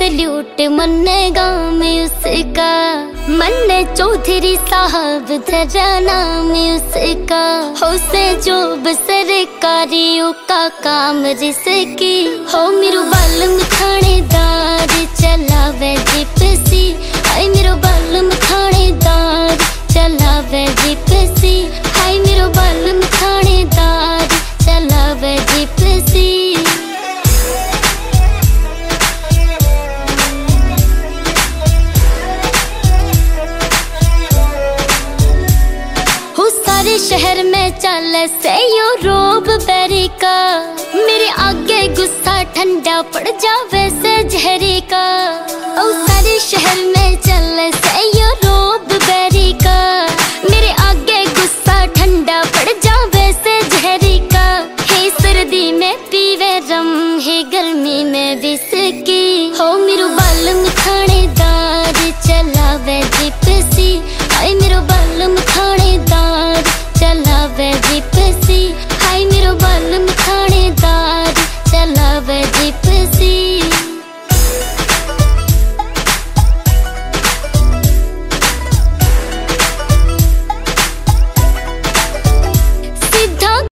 Salute मन्नेगा मैं उसका, मन्ने चौधरी साहब धरा नाम उसका। हो से जोब सरकारियों का काम रिस्की, हो मेरो बालम थानेदार चलावे जिप्सी। हाय मेरो बालम थानेदार चलावे जिप्सी। हाय मेरो बालम थानेदार चलावे जिप्सी। शहर में चाले से यो रोब बेरी का, मेरे आगे गुस्सा ठंडा पड़ जावे से जहरी का। और सारे शहर में चाले से यो रोब बेरी का, मेरे आगे गुस्सा ठंडा पड़ जावे से जहरी का। हे सर्दी में पीवे रम, हे गर्मी में विस्की। हो